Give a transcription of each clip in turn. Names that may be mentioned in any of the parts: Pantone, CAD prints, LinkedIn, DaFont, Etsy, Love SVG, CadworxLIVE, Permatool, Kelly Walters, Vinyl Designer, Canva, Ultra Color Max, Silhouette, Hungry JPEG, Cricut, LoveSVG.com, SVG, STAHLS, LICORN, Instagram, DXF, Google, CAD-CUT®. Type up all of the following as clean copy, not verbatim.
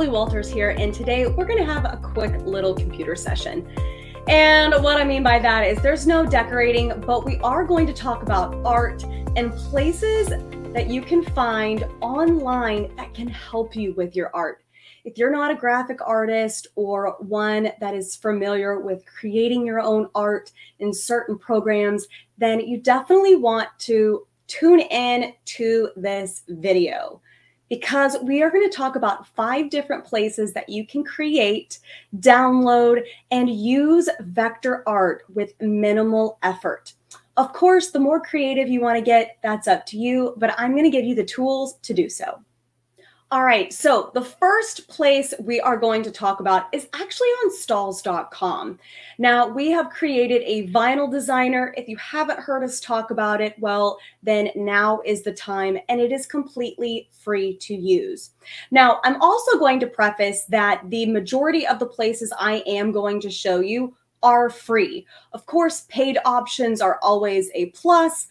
Kelly Walters here, and today we're gonna have a quick little computer session. And what I mean by that is there's no decorating, but we are going to talk about art and places that you can find online that can help you with your art. If you're not a graphic artist or one that is familiar with creating your own art in certain programs, then you definitely want to tune in to this video, because we are going to talk about 5 different places that you can create, download, and use vector art with minimal effort. Of course, the more creative you want to get, that's up to you, but I'm going to give you the tools to do so. All right, so the first place we are going to talk about is actually on STAHLS.com. Now, we have created a Vinyl Designer. If you haven't heard us talk about it, well, then now is the time, and it is completely free to use. Now, I'm also going to preface that the majority of the places I am going to show you are free. Of course, paid options are always a plus,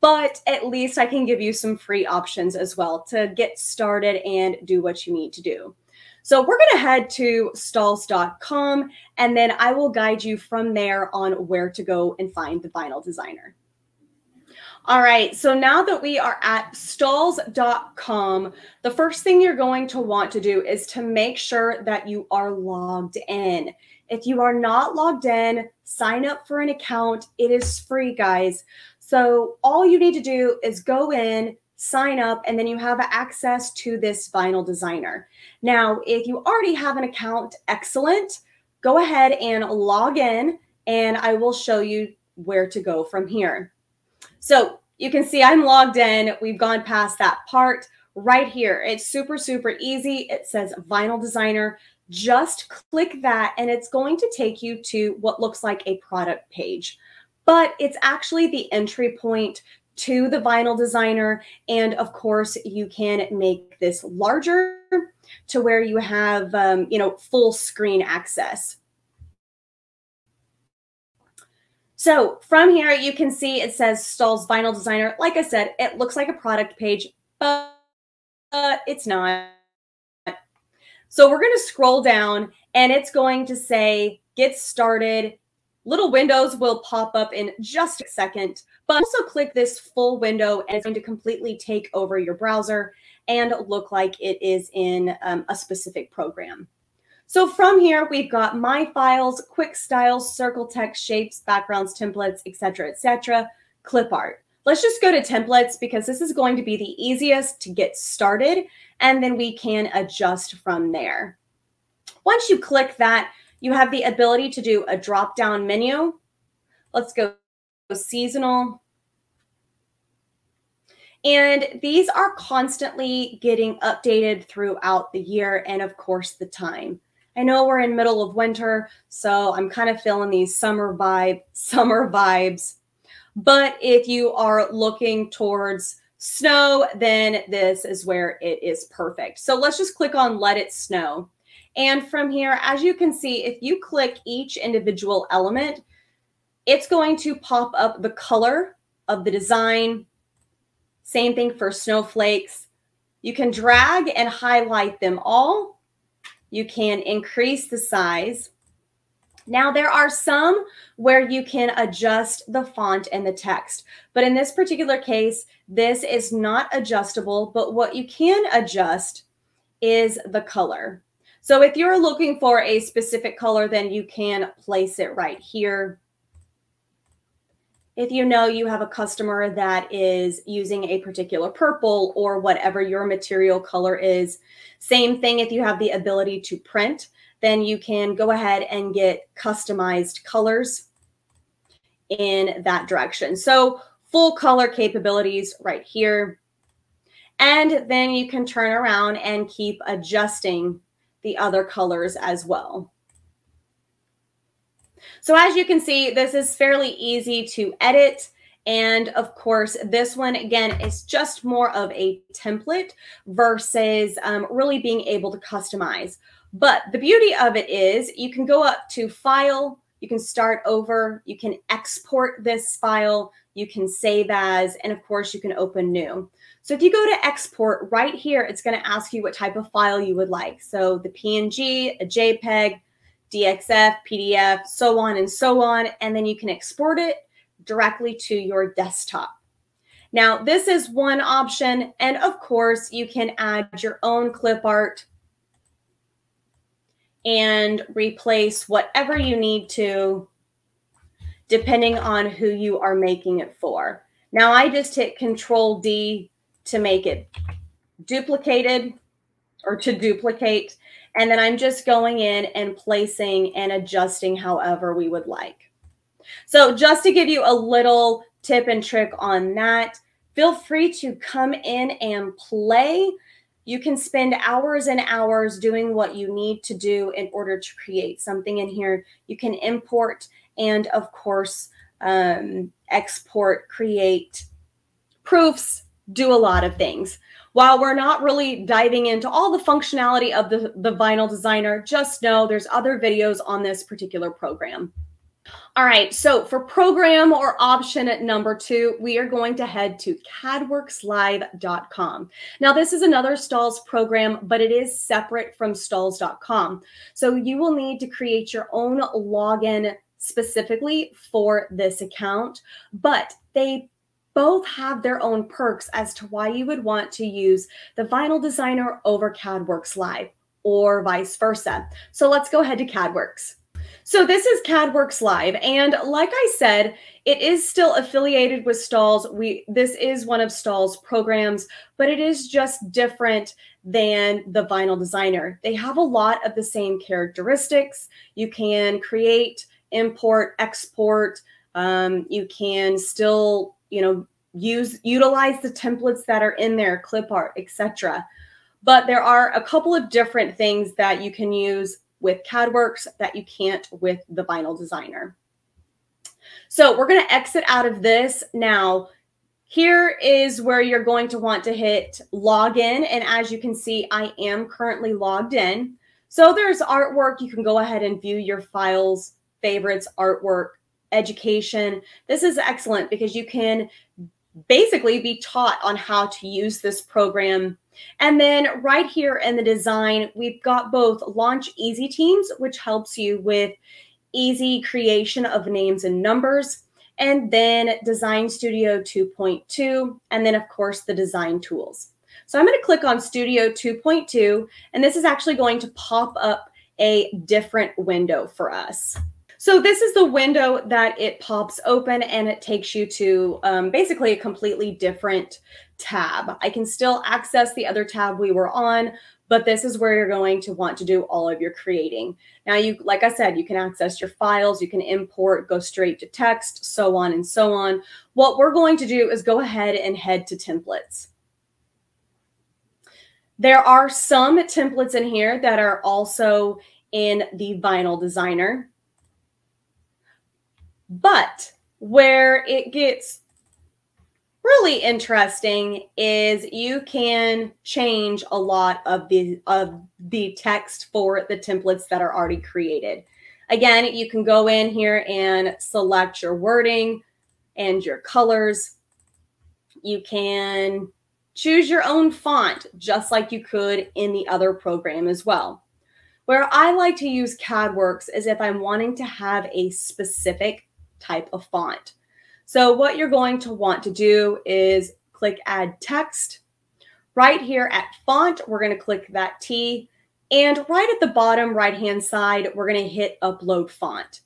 but at least I can give you some free options as well to get started and do what you need to do. So we're going to head to STAHLS.com, and then I will guide you from there on where to go and find the Vinyl Designer. All right, so now that we are at STAHLS.com, the first thing you're going to want to do is to make sure that you are logged in. If you are not logged in, sign up for an account. It is free, guys. So all you need to do is go in, sign up, and then you have access to this Vinyl Designer. Now, if you already have an account, excellent. Go ahead and log in, and I will show you where to go from here. So you can see I'm logged in. We've gone past that part right here. It's super, super easy. It says Vinyl Designer. Just click that, and it's going to take you to what looks like a product page, but it's actually the entry point to the Vinyl Designer. And of course, you can make this larger to where you have, you know, full screen access. So from here, you can see it says STAHLS Vinyl Designer. Like I said, it looks like a product page, but it's not. So we're going to scroll down, and it's going to say, get started. Little windows will pop up in just a second, but also click this full window, and it's going to completely take over your browser and look like it is in a specific program. So from here, we've got My Files, Quick Styles, Circle Text, Shapes, Backgrounds, Templates, etc., etc., Clip Art. Let's just go to templates, because this is going to be the easiest to get started, and then we can adjust from there. Once you click that, you have the ability to do a drop-down menu. Let's go seasonal. And these are constantly getting updated throughout the year and, of course, the time. I know we're in middle of winter, so I'm kind of feeling these summer vibes. But if you are looking towards snow, then this is where it is perfect. So let's just click on Let It Snow. And from here, as you can see, if you click each individual element, it's going to pop up the color of the design. Same thing for snowflakes. You can drag and highlight them all. You can increase the size. Now, there are some where you can adjust the font and the text, but in this particular case, this is not adjustable, but what you can adjust is the color. So if you're looking for a specific color, then you can place it right here. If you know you have a customer that is using a particular purple or whatever your material color is, same thing if you have the ability to print. Then you can go ahead and get customized colors in that direction. So full color capabilities right here. And then you can turn around and keep adjusting the other colors as well. So as you can see, this is fairly easy to edit. And of course, this one, again, is just more of a template versus really being able to customize. But the beauty of it is you can go up to File, You can start over, you can export this file, you can save as, and of course you can open new. So if you go to export right here, it's gonna ask you what type of file you would like. So the PNG, a JPEG, DXF, PDF, so on, and then you can export it directly to your desktop. Now, this is one option, and of course, you can add your own clip art and replace whatever you need to, depending on who you are making it for. Now, I just hit Control D to make it duplicated, or to duplicate, and then I'm just going in and placing and adjusting however we would like. So just to give you a little tip and trick on that, feel free to come in and play. You can spend hours and hours doing what you need to do in order to create something in here. You can import and, of course, export, create proofs, do a lot of things. While we're not really diving into all the functionality of the Vinyl Designer, just know there's other videos on this particular program. All right, so for program or option at number 2, we are going to head to CadworxLIVE.com. Now, this is another STAHLS program, but it is separate from STAHLS.com. So you will need to create your own login specifically for this account, but they both have their own perks as to why you would want to use the Vinyl Designer over CadworxLIVE or vice versa. So let's go ahead to CadworxLIVE. So this is CadworxLIVE, and like I said, it is still affiliated with STAHLS. This is one of STAHLS programs, but it is just different than the Vinyl Designer. They have a lot of the same characteristics. You can create, import, export. You can still, you know, utilize the templates that are in there, clip art, etc. But there are a couple of different things that you can use with CadworxLIVE that you can't with the Vinyl Designer. So we're going to exit out of this. Now, here is where you're going to want to hit login. And as you can see, I am currently logged in. So there's artwork. You can go ahead and view your files, favorites, artwork, education. This is excellent because you can basically be taught on how to use this program. And then right here in the design, we've got both Launch Easy Teams, which helps you with easy creation of names and numbers, and then Design Studio 2.2, and then of course the design tools. So I'm going to click on Studio 2.2, and this is actually going to pop up a different window for us. So this is the window that it pops open, and it takes you to basically a completely different tab. I can still access the other tab we were on, but this is where you're going to want to do all of your creating. Now, you, like I said, you can access your files, you can import, go straight to text, so on and so on. What we're going to do is go ahead and head to templates. There are some templates in here that are also in the Vinyl Designer. But where it gets really interesting is you can change a lot of the text for the templates that are already created. Again, you can go in here and select your wording and your colors. You can choose your own font just like you could in the other program as well. Where I like to use CadworxLIVE is if I'm wanting to have a specific type of font. So what you're going to want to do is click Add Text. Right here at Font, we're going to click that T. And right at the bottom right-hand side, we're going to hit Upload Font.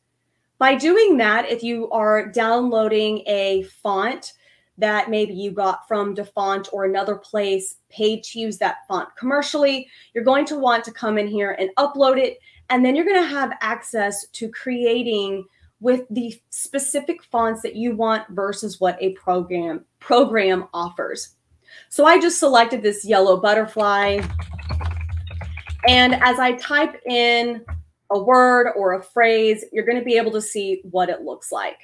By doing that, if you are downloading a font that maybe you got from DaFont or another place, paid to use that font commercially, you're going to want to come in here and upload it. And then you're going to have access to creating with the specific fonts that you want versus what a program offers. So I just selected this yellow butterfly. And as I type in a word or a phrase, you're going to be able to see what it looks like.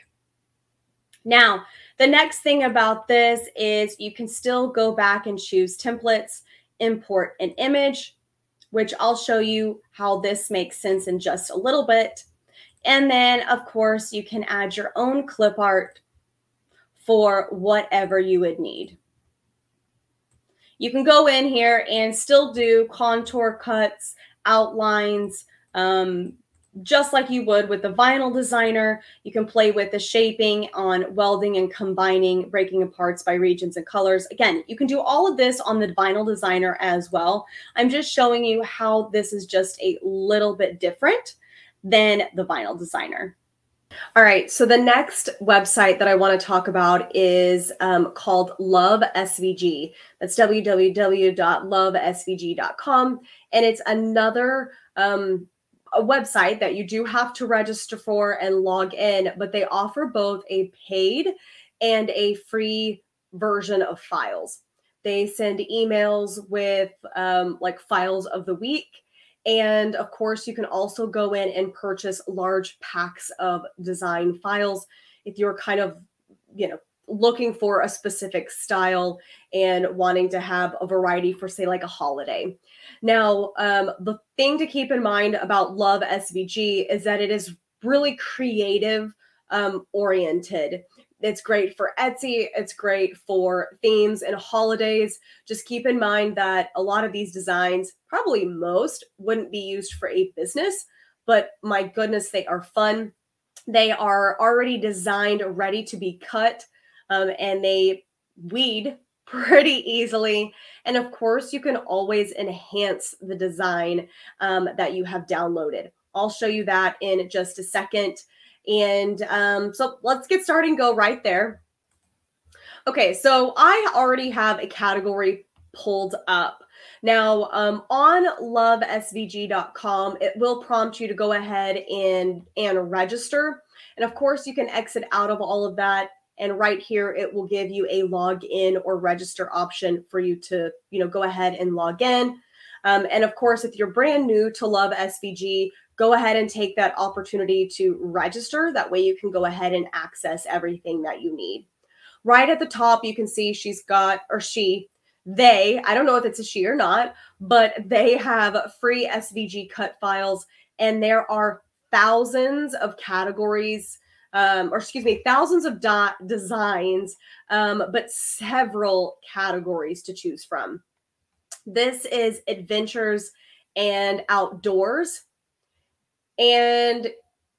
Now, the next thing about this is you can still go back and choose templates, import an image, which I'll show you how this makes sense in just a little bit. And then, of course, you can add your own clip art for whatever you would need. You can go in here and still do contour cuts, outlines, just like you would with the Vinyl Designer. You can play with the shaping on welding and combining, breaking apart by regions and colors. Again, you can do all of this on the Vinyl Designer as well. I'm just showing you how this is just a little bit different than the Vinyl Designer. All right, so the next website that I want to talk about is called Love SVG. That's www.lovesvg.com. And it's another a website that you do have to register for and log in, but they offer both a paid and a free version of files. They send emails with like files of the week. And of course, you can also go in and purchase large packs of design files if you're kind of, you know, looking for a specific style and wanting to have a variety for, say, like a holiday. Now, the thing to keep in mind about Love SVG is that it is really creative oriented. It's great for Etsy. It's great for themes and holidays. Just keep in mind that a lot of these designs, probably most, wouldn't be used for a business, but my goodness, they are fun. They are already designed, ready to be cut, and they weed pretty easily. And of course, you can always enhance the design that you have downloaded. I'll show you that in just a second. And so let's get started and go right there. Okay, so I already have a category pulled up. Now, on lovesvg.com, it will prompt you to go ahead and register. And of course, you can exit out of all of that. And right here, it will give you a login or register option for you to, you know, go ahead and log in. And of course, if you're brand new to Love SVG, go ahead and take that opportunity to register. That way you can go ahead and access everything that you need. Right at the top, you can see she's got, or she, they, I don't know if it's a she or not, but they have free SVG cut files. And there are thousands of categories, thousands of designs, but several categories to choose from. This is adventures and outdoors. And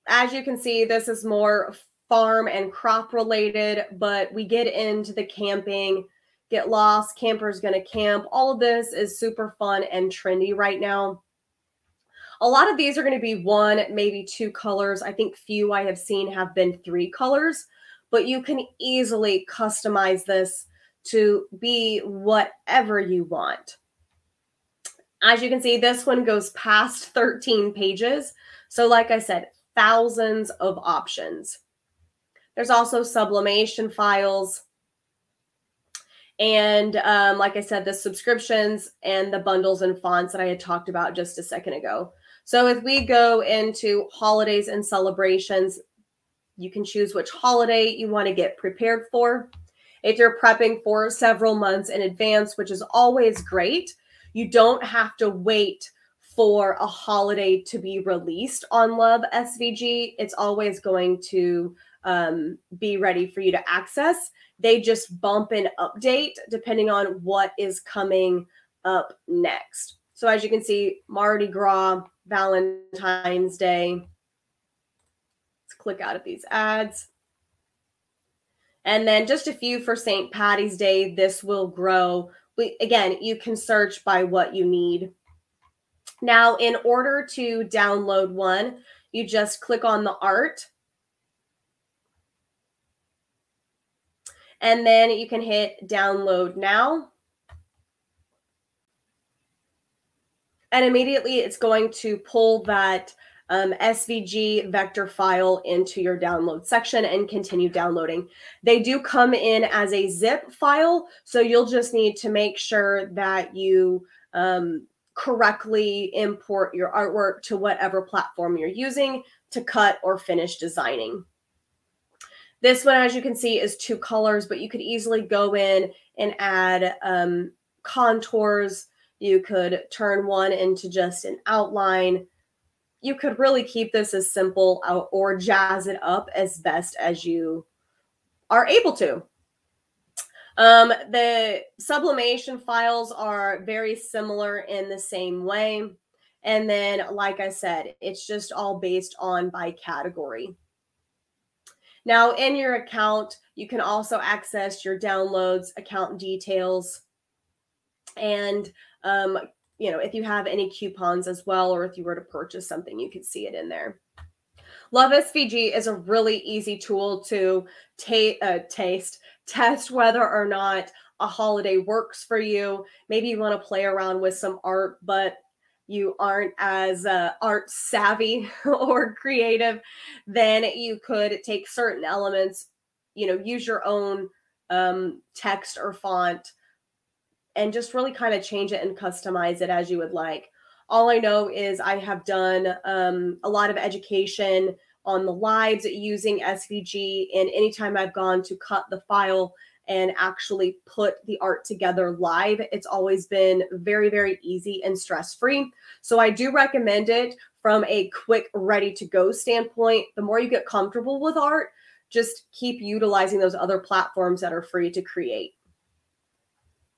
as you can see, this is more farm and crop related, but we get into the camping, get lost, campers gonna camp. All of this is super fun and trendy right now. A lot of these are going to be one, maybe two colors. I think few I have seen have been three colors, but you can easily customize this to be whatever you want. As you can see, this one goes past 13 pages. So like I said, thousands of options. There's also sublimation files. And like I said, the subscriptions and the bundles and fonts that I had talked about just a second ago. So if we go into holidays and celebrations, you can choose which holiday you want to get prepared for. If you're prepping for several months in advance, which is always great, you don't have to wait for a holiday to be released on Love SVG. It's always going to be ready for you to access. They just bump and update depending on what is coming up next. So as you can see, Mardi Gras, Valentine's Day. Let's click out of these ads. And then just a few for St. Patty's Day. This will grow. Again, you can search by what you need. Now, in order to download one, you just click on the art. And then you can hit download now. And immediately it's going to pull that SVG vector file into your download section and continue downloading. They do come in as a zip file, so you'll just need to make sure that you correctly import your artwork to whatever platform you're using to cut or finish designing. This one, as you can see, is two colors, but you could easily go in and add contours. You could turn one into just an outline. you could really keep this as simple or jazz it up as best as you are able to. The sublimation files are very similar in the same way. And then, like I said, it's just all based on by category. Now, in your account, you can also access your downloads, account details, and you know, if you have any coupons as well, or if you were to purchase something, you could see it in there. Love SVG is a really easy tool to test whether or not a holiday works for you. Maybe you want to play around with some art, but you aren't as art savvy or creative, then you could take certain elements, you know, use your own text or font and just really kind of change it and customize it as you would like. All I know is I have done a lot of education on the lives using SVG, and anytime I've gone to cut the file and actually put the art together live, it's always been very, very easy and stress-free. So I do recommend it from a quick, ready-to-go standpoint. The more you get comfortable with art, just keep utilizing those other platforms that are free to create.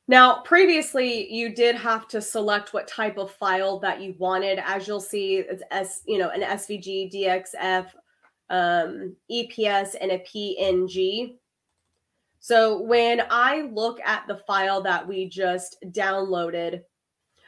Now, previously, you did have to select what type of file that you wanted. As you'll see, it's an SVG, DXF, EPS, and a PNG. So when I look at the file that we just downloaded,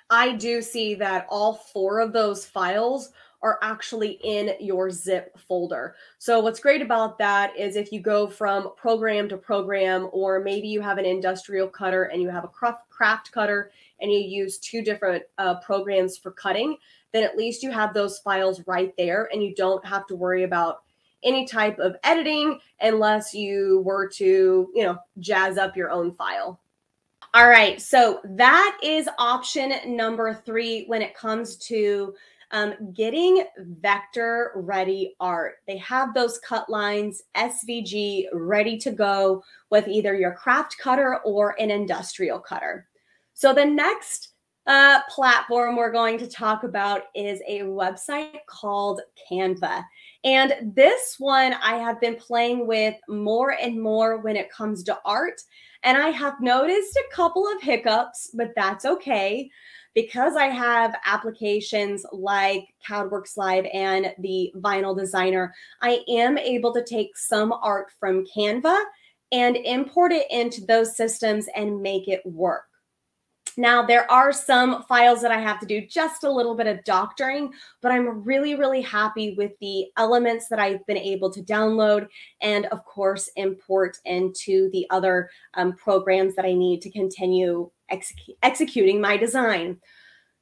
I do see that all four of those files are actually in your zip folder. So what's great about that is if you go from program to program, or maybe you have an industrial cutter and you have a craft cutter and you use two different programs for cutting, then at least you have those files right there and you don't have to worry about any type of editing unless you were to, you know, jazz up your own file. All right, so that is option number 3 when it comes to getting vector ready art. They have those cut lines, SVG, ready to go with either your craft cutter or an industrial cutter. So the next platform we're going to talk about is a website called Canva. And this one I have been playing with more and more when it comes to art. And I have noticed a couple of hiccups, but that's okay because I have applications like CadworxLIVE and the Vinyl Designer. I am able to take some art from Canva and import it into those systems and make it work. Now, there are some files that I have to do just a little bit of doctoring, but I'm really, really happy with the elements that I've been able to download and, of course, import into the other programs that I need to continue executing my design.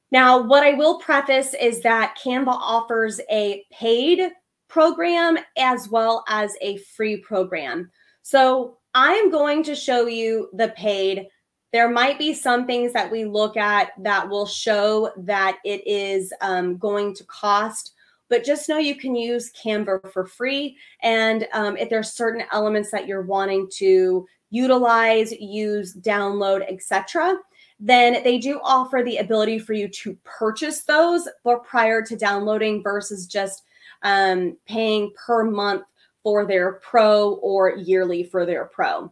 Now, what I will preface is that Canva offers a paid program as well as a free program. So I'm going to show you the paid. There might be some things that we look at that will show that it is going to cost, but just know you can use Canva for free. And if there's certain elements that you're wanting to utilize, use, download, etc., then they do offer the ability for you to purchase those prior to downloading versus just paying per month for their pro or yearly for their pro.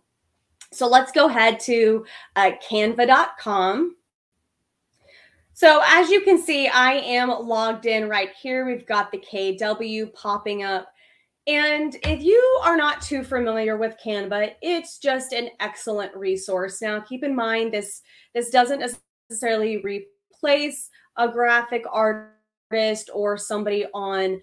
So let's go ahead to canva.com. So as you can see, I am logged in right here. We've got the KW popping up. And if you are not too familiar with Canva, it's just an excellent resource. Now, keep in mind, this doesn't necessarily replace a graphic artist or somebody on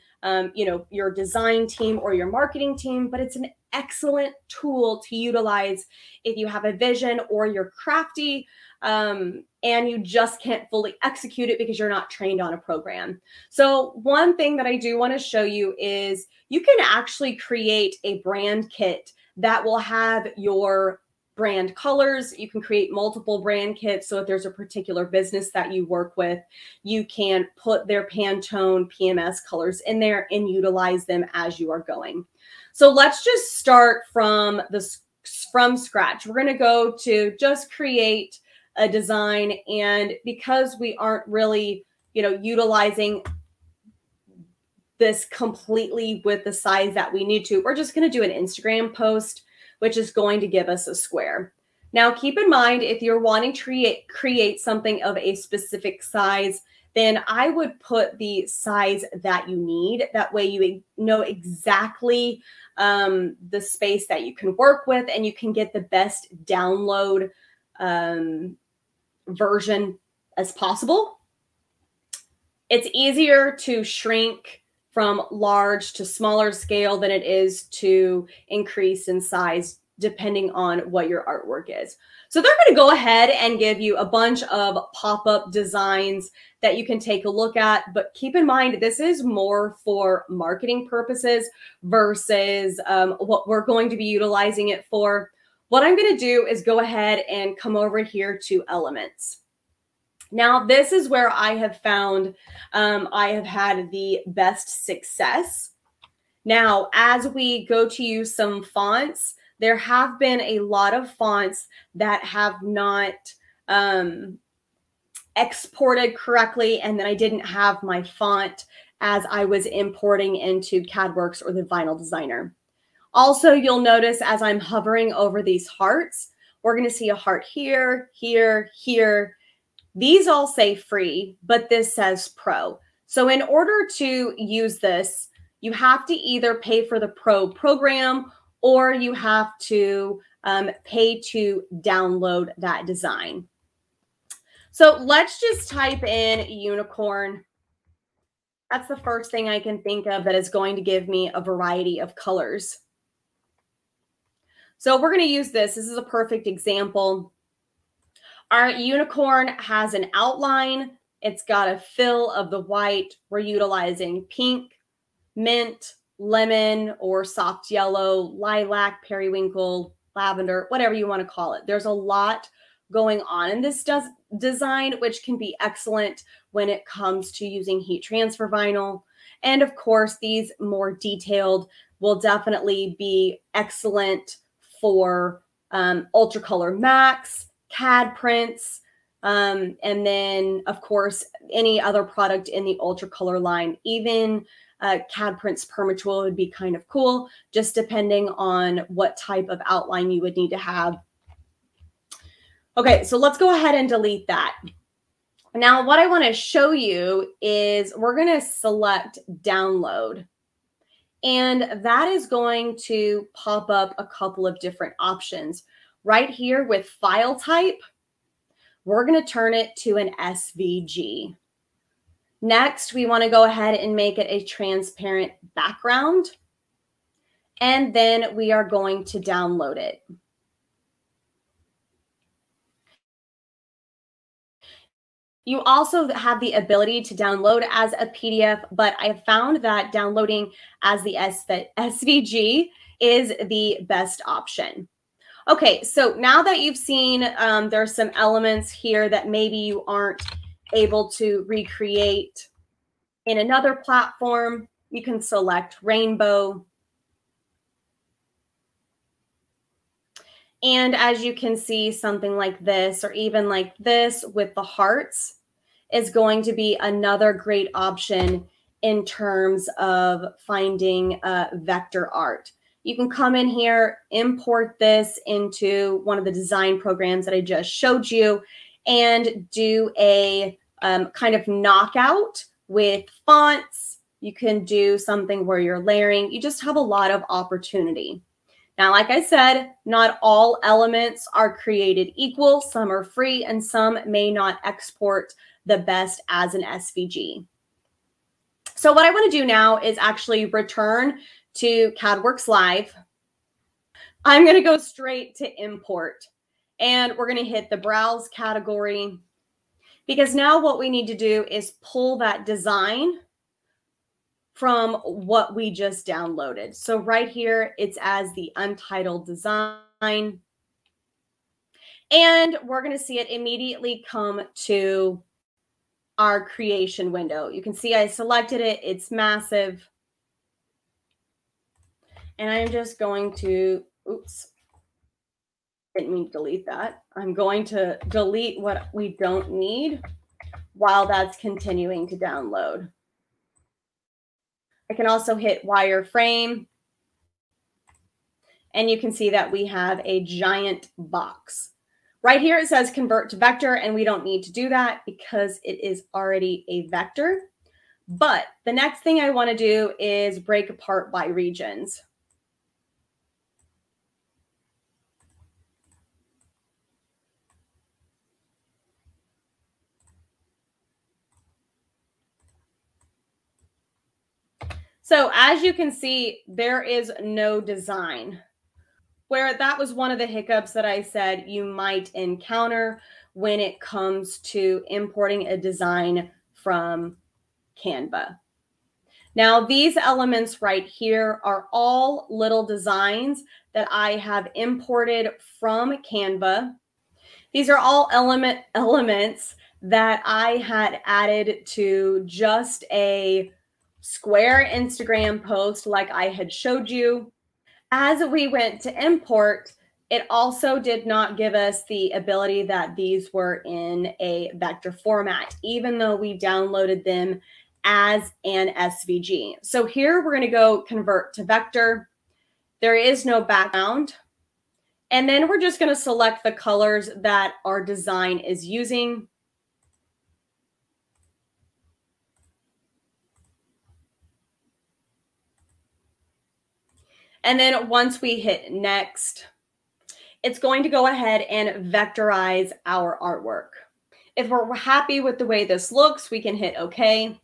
you know, your design team or your marketing team, but it's an excellent tool to utilize if you have a vision or you're crafty and you just can't fully execute it because you're not trained on a program. So one thing that I do want to show you is you can actually create a brand kit that will have your brand colors. You can create multiple brand kits. So if there's a particular business that you work with, you can put their Pantone PMS colors in there and utilize them as you are going. So let's just start from scratch. We're going to go to just create a design. And because we aren't really, you know, utilizing this completely with the size that we need to. We're just going to do an Instagram post, which is going to give us a square. Now, keep in mind, if you're wanting to create something of a specific size, then I would put the size that you need. That way you know exactly the space that you can work with, and you can get the best download version as possible. It's easier to shrink from large to smaller scale than it is to increase in size depending on what your artwork is. So they're going to go ahead and give you a bunch of pop-up designs that you can take a look at. But keep in mind, this is more for marketing purposes versus what we're going to be utilizing it for. What I'm going to do is go ahead and come over here to Elements. Now, this is where I have found I have had the best success. Now, as we go to use some fonts, there have been a lot of fonts that have not exported correctly, and then I didn't have my font as I was importing into CadworxLIVE or the Vinyl Designer. Also, you'll notice as I'm hovering over these hearts, we're going to see a heart here, here, here. These all say free, but this says pro. So in order to use this, you have to either pay for the pro program, or you have to pay to download that design. So let's just type in unicorn. That's the first thing I can think of that is going to give me a variety of colors. So we're going to use this. This is a perfect example. Our unicorn has an outline. It's got a fill of the white. We're utilizing pink, mint, lemon or soft yellow, lilac, periwinkle, lavender, whatever you want to call it. There's a lot going on in this design, which can be excellent when it comes to using heat transfer vinyl. And of course, these more detailed will definitely be excellent for Ultra Color Max, CAD prints, and then of course, any other product in the Ultra Color line. Even CAD prints Permatool would be kind of cool, just depending on what type of outline you would need to have. Okay, so let's go ahead and delete that. Now, what I want to show you is we're going to select download, and that is going to pop up a couple of different options. Right here with file type, we're going to turn it to an SVG. Next, we want to go ahead and make it a transparent background, and then we are going to download it. You also have the ability to download as a PDF, but I found that downloading as the SVG is the best option. Okay, so now that you've seen there's some elements here that maybe you aren't able to recreate in another platform, you can select rainbow. And as you can see, something like this, or even like this with the hearts, is going to be another great option in terms of finding vector art. You can come in here, import this into one of the design programs that I just showed you, and do a kind of knockout with fonts. You can do something where you're layering. You just have a lot of opportunity. Now, like I said, not all elements are created equal. Some are free and some may not export the best as an SVG. So what I want to do now is actually return to CadworxLIVE. I'm going to go straight to import. And we're going to hit the browse category, because now what we need to do is pull that design from what we just downloaded. So right here, it's as the untitled design. And we're going to see it immediately come to our creation window. You can see I selected it. It's massive. And I'm just going to, oops. Didn't mean to delete that. I'm going to delete what we don't need while that's continuing to download. I can also hit wireframe, and you can see that we have a giant box. Right here it says convert to vector, and we don't need to do that because it is already a vector. But the next thing I want to do is break apart by regions. So as you can see, there is no design, where that was one of the hiccups that I said you might encounter when it comes to importing a design from Canva. Now, these elements right here are all little designs that I have imported from Canva. These are all elements that I had added to just a square Instagram post like I had showed you. As we went to import, it also did not give us the ability that these were in a vector format, even though we downloaded them as an SVG. So here we're going to go convert to vector. There is no background. And then we're just going to select the colors that our design is using. And then once we hit next, it's going to go ahead and vectorize our artwork. If we're happy with the way this looks, we can hit OK.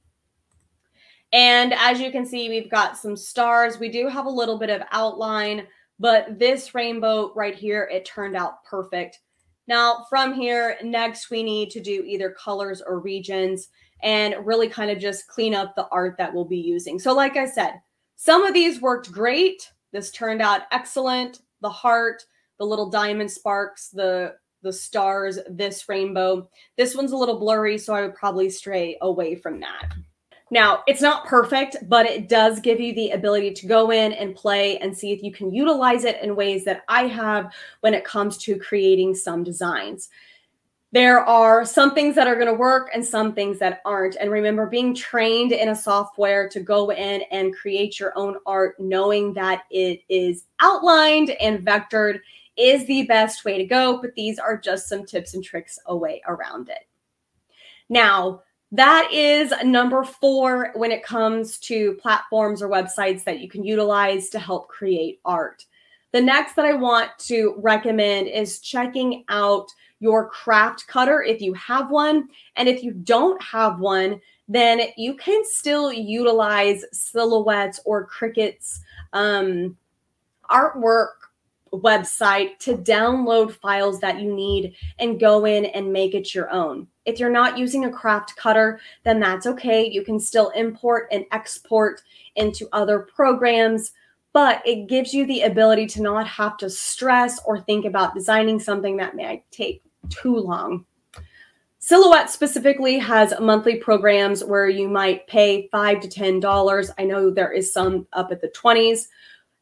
And as you can see, we've got some stars. We do have a little bit of outline, but this rainbow right here, it turned out perfect. Now from here, next we need to do either colors or regions and really kind of just clean up the art that we'll be using. So like I said, some of these worked great. This turned out excellent. The heart, the little diamond sparks, the stars, this rainbow. This one's a little blurry, so I would probably stray away from that. Now, it's not perfect, but it does give you the ability to go in and play and see if you can utilize it in ways that I have when it comes to creating some designs. There are some things that are going to work and some things that aren't. And remember, being trained in a software to go in and create your own art, knowing that it is outlined and vectored, is the best way to go. But these are just some tips and tricks away around it. Now, that is number 4 when it comes to platforms or websites that you can utilize to help create art. The next that I want to recommend is checking out your craft cutter if you have one. And if you don't have one, then you can still utilize Silhouette's or Cricut's artwork website to download files that you need and go in and make it your own. If you're not using a craft cutter, then that's okay. You can still import and export into other programs, but it gives you the ability to not have to stress or think about designing something that might take too long. Silhouette specifically has monthly programs where you might pay $5 to $10. I know there is some up at the 20s,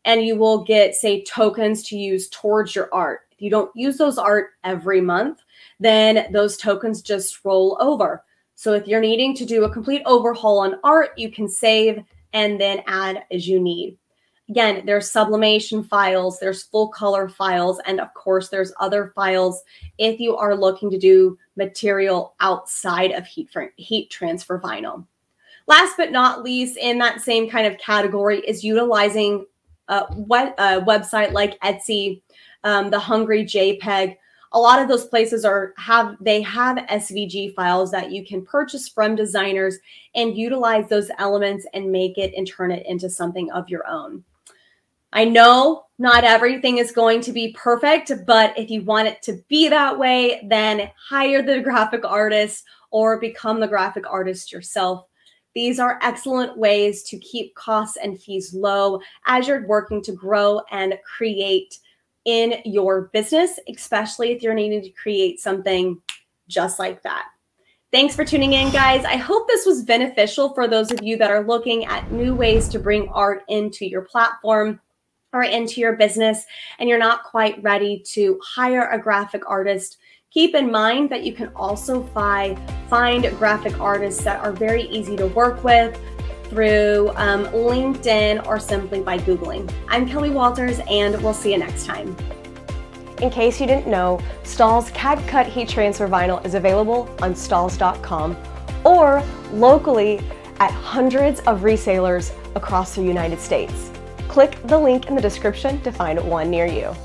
and you will get, say, tokens to use towards your art. If you don't use those art every month, then those tokens just roll over. So if you're needing to do a complete overhaul on art, you can save and then add as you need. Again, there's sublimation files, there's full color files, and of course, there's other files if you are looking to do material outside of heat transfer vinyl. Last but not least, in that same kind of category is utilizing a website like Etsy, the Hungry JPEG. A lot of those places have SVG files that you can purchase from designers and utilize those elements and make it and turn it into something of your own. I know not everything is going to be perfect, but if you want it to be that way, then hire the graphic artist or become the graphic artist yourself. These are excellent ways to keep costs and fees low as you're working to grow and create in your business, especially if you're needing to create something just like that. Thanks for tuning in, guys. I hope this was beneficial for those of you that are looking at new ways to bring art into your platform or into your business, and you're not quite ready to hire a graphic artist. Keep in mind that you can also find graphic artists that are very easy to work with, through LinkedIn or simply by Googling. I'm Kelly Walters, and we'll see you next time. In case you didn't know, STAHLS CAD Cut Heat Transfer Vinyl is available on STAHLS.com or locally at hundreds of resellers across the United States. Click the link in the description to find one near you.